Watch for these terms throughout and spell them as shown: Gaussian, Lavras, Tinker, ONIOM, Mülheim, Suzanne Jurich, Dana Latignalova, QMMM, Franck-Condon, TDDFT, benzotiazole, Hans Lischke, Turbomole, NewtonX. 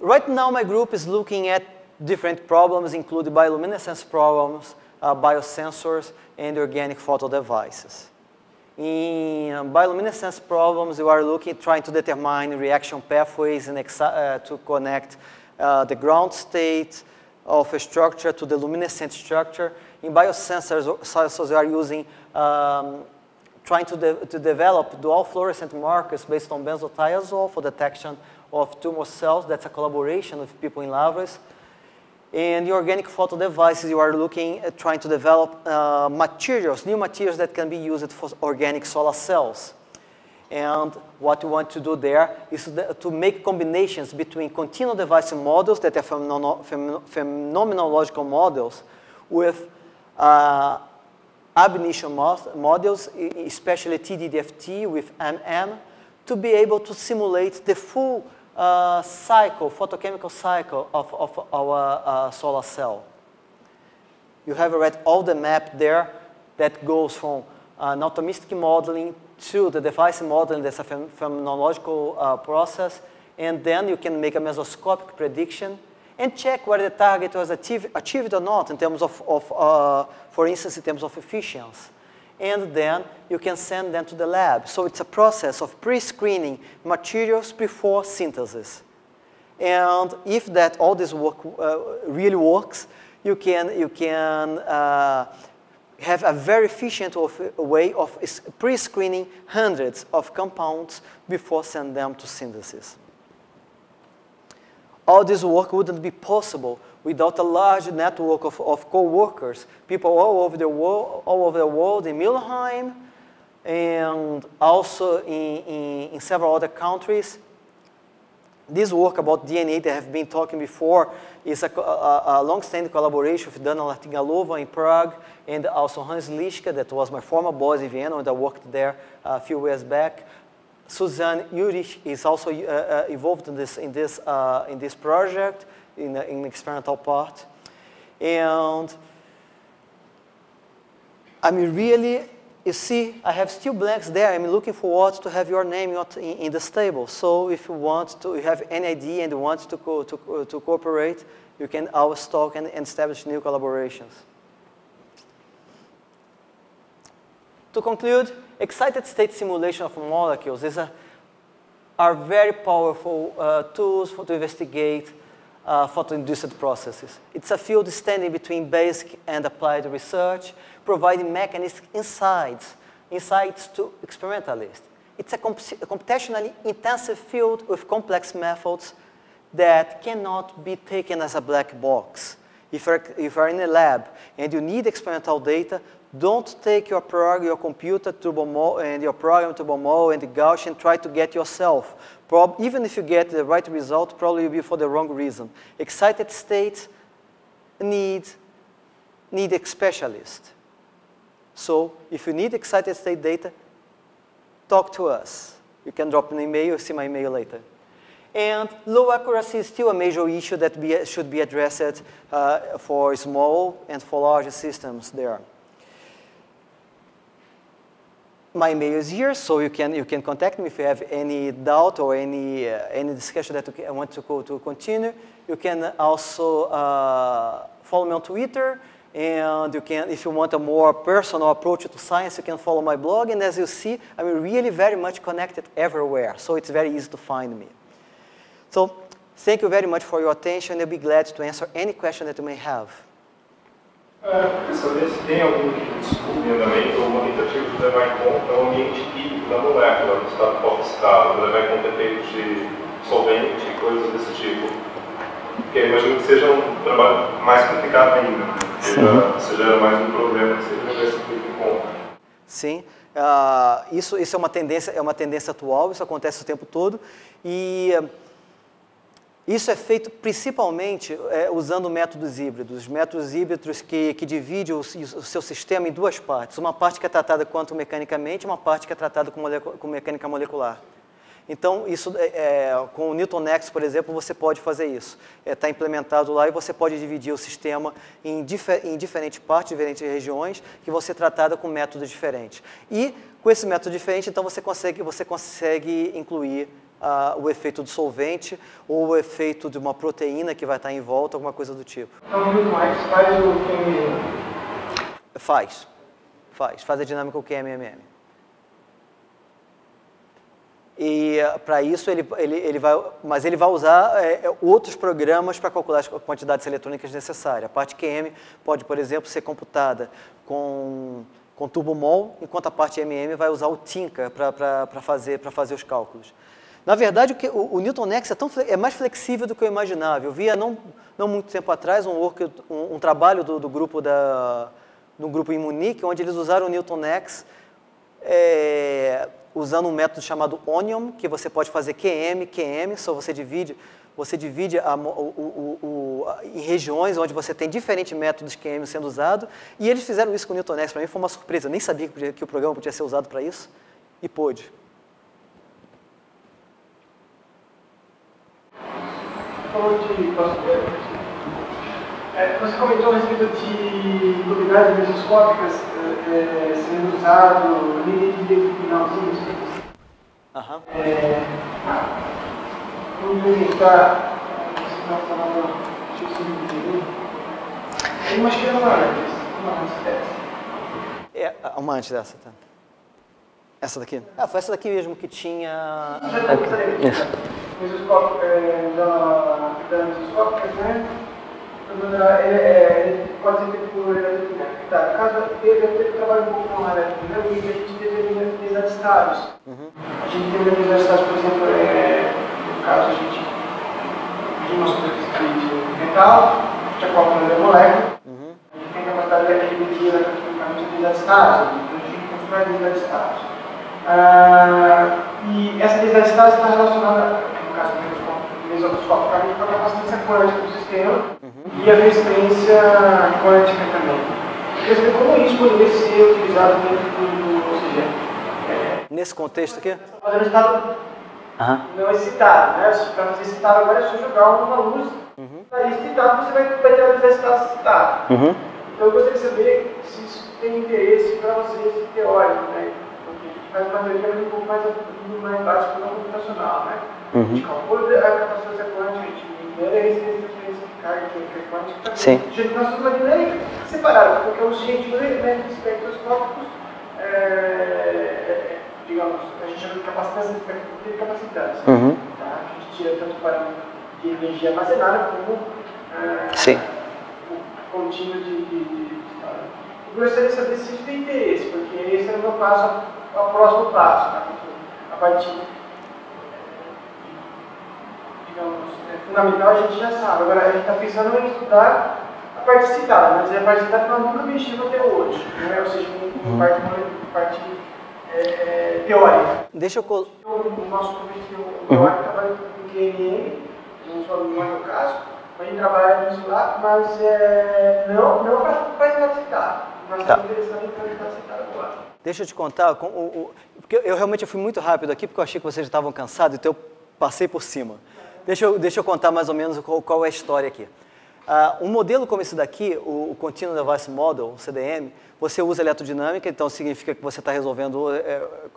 Right now, my group is looking at different problems, including bioluminescence problems, biosensors, and organic photo devices. In bioluminescence problems, you are trying to determine reaction pathways and to connect the ground state of a structure to the luminescent structure. In biosensors, you are using trying to develop dual fluorescent markers based on benzotiazole for detection of tumor cells. That's a collaboration with people in Lavras. And the organic photo devices, you are looking at trying to develop new materials that can be used for organic solar cells. And what you want to do there is to make combinations between continuum device models that are phenomenological models with ab initio models, especially TDDFT with MM, to be able to simulate the full photochemical cycle of our solar cell. You have already all the map there that goes from an atomistic modeling to the device modeling. That's a phenomenological process. And then you can make a mesoscopic prediction and check whether the target was achieved or not in terms for instance, in terms of efficiency. And then you can send them to the lab. So it's a process of pre-screening materials before synthesis. And if that all this work really works, you can have a very efficient way of pre-screening hundreds of compounds before sending them to synthesis. All this work wouldn't be possible without a large network of co-workers, people all over the world in Mülheim and also in several other countries. This work about DNA that I have been talking before is a long-standing collaboration with Dana Latignalova in Prague and also Hans Lischke, that was my former boss in Vienna, and I worked there a few years back. Suzanne Jurich is also involved in this project, in the experimental part. And I mean, really, you see, I have still blanks there. I'm looking forward to have your name in this table. So if you want to, you have any idea and want to cooperate, you can always talk and establish new collaborations. To conclude, excited state simulation of molecules. These are very powerful tools to investigate photoinduced processes. It's a field standing between basic and applied research, providing mechanistic insights to experimentalists. It's a computationally intensive field with complex methods that cannot be taken as a black box. If you're in a lab and you need experimental data, don't take your computer Turbomole and your program Turbomole and the Gaussian, try to get yourself. Even if you get the right result, probably will be for the wrong reason. Excited states need a specialist. So if you need excited state data, talk to us. You can drop an email, you'll see my email later. And low accuracy is still a major issue that should be addressed for small and for large systems there. My email is here, so you can contact me if you have any doubt or any discussion that I want to continue. You can also follow me on Twitter, and you can, if you want a more personal approach to science, you can follow my blog. And as you see, I'm really very much connected everywhere, so it's very easy to find me. So thank you very much for your attention. I'll be glad to answer any question that you may have. Saber se tem algum tipo de descobrimento ou quantitativo que levar em conta o ambiente químico da molécula, o estado fora-estado, levar em conta efeitos de solvente e coisas desse tipo. Porque eu imagino que seja um trabalho mais complicado ainda, seja mais um problema que você levar em conta. Sim, isso é uma tendência atual, isso acontece o tempo todo. E isso é feito principalmente usando métodos híbridos que dividem o seu sistema em duas partes. Uma parte que é tratada quanto mecanicamente, uma parte que é tratada com mecânica molecular. Então, isso, com o NewtonX, por exemplo, você pode fazer isso. Está implementado lá e você pode dividir o sistema em, diferentes partes, diferentes regiões, que vão ser tratadas com métodos diferentes. E, com esse método diferente, então, você consegue incluir o efeito do solvente ou o efeito de uma proteína que vai estar em volta, alguma coisa do tipo. Então, o NewtonX faz o QMMM? Faz a dinâmica o QMMM. E para isso ele vai usar outros programas para calcular as quantidades eletrônicas necessárias. A parte QM pode, por exemplo, ser computada com Turbomole, enquanto a parte MM vai usar o Tinker para fazer os cálculos. Na verdade, o NewtonX é mais flexível do que eu imaginava. Eu via não muito tempo atrás um trabalho do grupo em Munique, onde eles usaram o NewtonX usando um método chamado ONIOM, que você pode fazer QM, só você divide em regiões onde você tem diferentes métodos QM sendo usado, e eles fizeram isso com o NewtonX. Para mim foi uma surpresa, eu nem sabia que o programa podia ser usado para isso, e pôde. Você comentou a respeito de propriedades mesoscópicas sendo usado, linha de finalzinhos. Aham. Vamos tentar. Você está falando. Deixa eu subir o vídeo. Eu acho que era uma antes dessa, tá? Essa daqui? Ah, foi essa daqui mesmo que tinha. Isso. Mesoscópicas, da propriedade mesoscópicas, né? Pode ser feito por eletrodinâmica. Tá, caso eu trabalho um pouco com eletrodinâmica, a gente determina os estados. A gente determina os estados, por exemplo, no caso a gente tem uma superfície de metal, que acopla a molécula, a gente tem a capacidade de medir os estados, então a gente constrói os estados. E essa densidade de estados está relacionada, no caso do mesoscópicamente, com a capacidade quântica do sistema. E a resistência quântica também. Quer dizer, como isso poderia ser utilizado dentro do, ou seja, nesse contexto aqui? O estado não é citado, né? Se para você citar agora é só jogar uma luz, para isso citado você vai ter o resultado citado. Então eu gostaria de saber se isso tem interesse para vocês teóricos, né? Porque a gente faz uma teoria um pouco mais básica, não computacional, né? A gente calcula a capacidade quântica, a gente libera a resistência. Sim. Separados, porque os métodos espectroscópicos, digamos, a gente chama de capacidade espectroscópica de capacidade. Tá? A gente tira tanto para de energia armazenada como o contínuo de estado. Eu gostaria de saber se isso tem interesse, porque esse é o meu passo, é o próximo passo, tá? A partir fundamental a gente já sabe. Agora a gente está pensando em estudar a parte citada, mas a parte citada nós nunca mexemos até hoje, né? Ou seja, parte teórica. Deixa eu colocar. O nosso professor teórico trabalha com QMM, não só no meu caso, a gente trabalha nisso lá, mas não para estar citado, mas está interessante para estar citado agora. Deixa eu te contar, porque eu realmente fui muito rápido aqui, porque eu achei que vocês estavam cansados, então eu passei por cima. Deixa eu contar mais ou menos qual é a história aqui. Um modelo como esse daqui, o Continuum Device Model, o CDM, você usa eletrodinâmica, então significa que você está resolvendo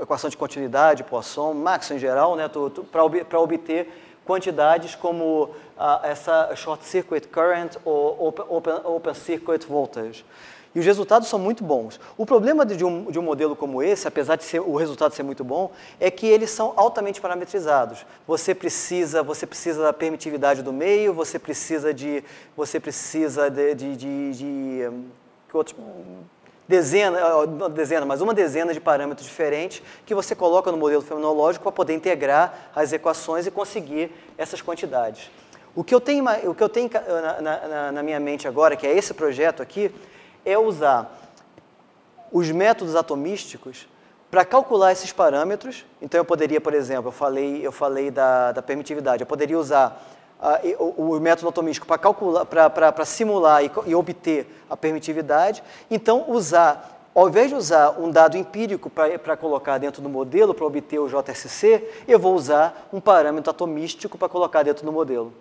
equação de continuidade, Poisson, Max em geral, né, para obter quantidades como essa Short Circuit Current ou Open Circuit Voltage. E os resultados são muito bons. O problema de um modelo como esse, apesar de o resultado ser muito bom, é que eles são altamente parametrizados. Você precisa da permitividade do meio, você precisa de que outros, uma dezena de parâmetros diferentes que você coloca no modelo fenomenológico para poder integrar as equações e conseguir essas quantidades. O que eu tenho na minha mente agora, que é esse projeto aqui, é usar os métodos atomísticos para calcular esses parâmetros. Então, eu poderia, por exemplo, eu falei da permitividade, eu poderia usar o método atomístico para simular e obter a permitividade, então usar Ao invés de usar um dado empírico para colocar dentro do modelo, para obter o JSC, eu vou usar um parâmetro atomístico para colocar dentro do modelo.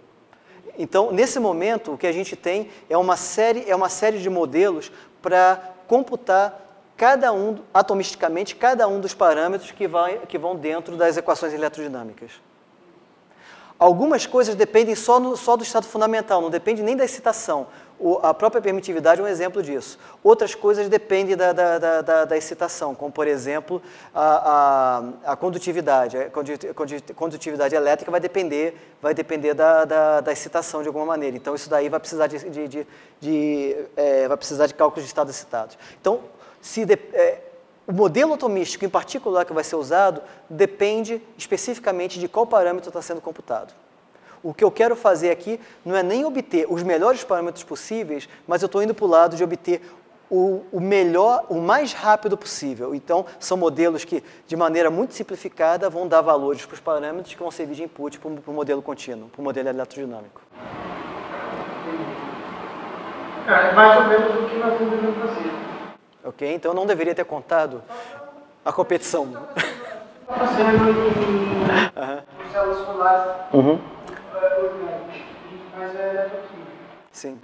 Então, nesse momento, o que a gente tem é uma série de modelos para computar cada um, atomisticamente, cada um dos parâmetros que vão dentro das equações eletrodinâmicas. Algumas coisas dependem só do estado fundamental, não depende nem da excitação. A própria permitividade é um exemplo disso. Outras coisas dependem da excitação, como, por exemplo, a condutividade. A condutividade elétrica vai depender da excitação de alguma maneira. Então, isso daí vai precisar de cálculos de estados excitados. Então, o modelo atomístico, em particular, que vai ser usado, depende especificamente de qual parâmetro está sendo computado. O que eu quero fazer aqui não é nem obter os melhores parâmetros possíveis, mas eu estou indo para o lado de obter o mais rápido possível. Então, são modelos que, de maneira muito simplificada, vão dar valores para os parâmetros que vão servir de input para o modelo contínuo, para o modelo eletrodinâmico. É mais ou menos o que nós devemos fazer. Ok? Então, eu não deveria ter contado a competição. Uhum. Sim.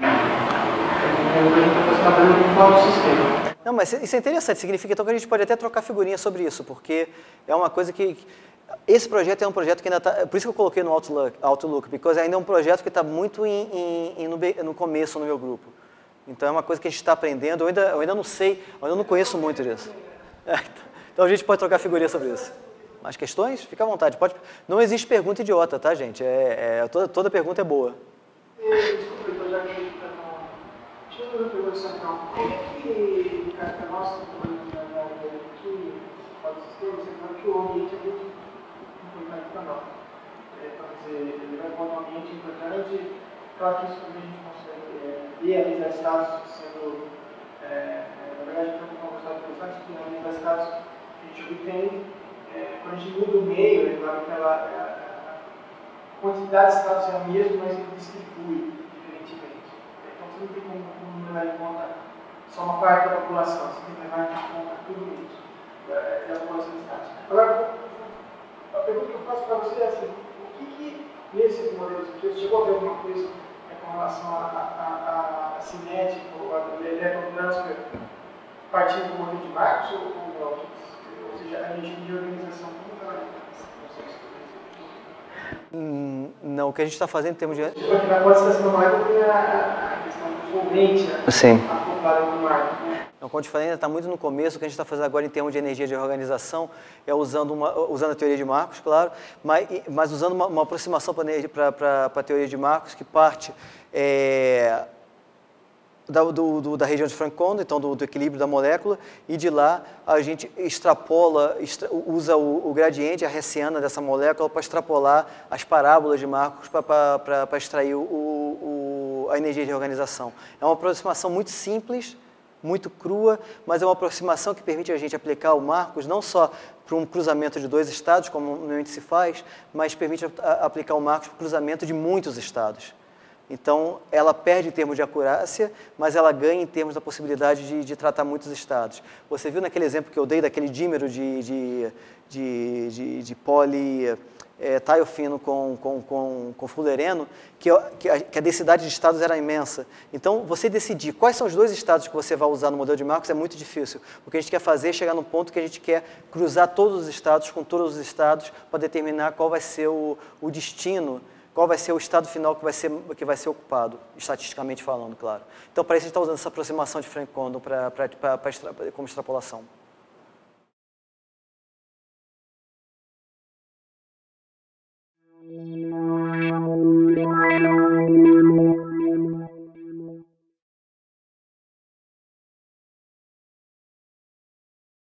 Não, mas isso é interessante. Significa então que a gente pode até trocar figurinha sobre isso, porque é uma coisa que... Esse projeto é um projeto que ainda está... Por isso que eu coloquei no Outlook, porque ainda é um projeto que está muito no começo no meu grupo. Então, é uma coisa que a gente está aprendendo. Eu ainda não sei, eu ainda não conheço muito disso. Então, a gente pode trocar figurinha sobre isso. Mais questões? Fica à vontade. Pode... Não existe pergunta idiota, tá, gente? Toda pergunta é boa. Desculpa, eu já acredito que não... Deixa eu fazer uma pergunta central. Como é que a nossa comunidade aqui, para o sistema, você fala que o ambiente é muito importante para nós? Quer dizer, ele vai para um ambiente importante para que isso também a gente consegue realizar estados sendo... Na verdade, eu estou com uma coisa interessante, que realizar estados que a gente obtém. Quando a gente muda o meio, é claro que a quantidade de estados é a mesma, mas ele distribui diferentemente. Então você não tem como levar em conta só uma parte da população, você tem que levar em conta tudo isso, da população de estados. Agora, a pergunta que eu faço para você é assim: o que nesses modelos aqui, você chegou a ver alguma coisa com relação a cinética ou a electrotransfer partindo do modelo de Marx ou Dawkins? Não, o que a gente está fazendo em termos de... Sim. Então, como eu te falei, ainda está muito no começo. O que a gente está fazendo agora em termos de energia de reorganização é usando a teoria de Marx, claro, mas usando uma aproximação para a teoria de Marx que parte... Da região de Franck-Condon, então do equilíbrio da molécula, e de lá a gente usa o gradiente, a hessiana dessa molécula para extrapolar as parábolas de Marx para extrair a energia de reorganização. É uma aproximação muito simples, muito crua, mas é uma aproximação que permite a gente aplicar o Marx não só para um cruzamento de 2 estados, como normalmente se faz, mas permite aplicar o Marx para o cruzamento de muitos estados. Então, ela perde em termos de acurácia, mas ela ganha em termos da possibilidade de tratar muitos estados. Você viu naquele exemplo que eu dei daquele dímero de polietiofino com fullereno, que a densidade de estados era imensa. Então, você decidir quais são os 2 estados que você vai usar no modelo de Marx é muito difícil. O que a gente quer fazer é chegar num ponto que a gente quer cruzar todos os estados com todos os estados para determinar qual vai ser o destino, qual vai ser o estado final que vai ser ocupado, estatisticamente falando, claro. Então, para isso, a gente está usando essa aproximação de Franck-Condon como extrapolação.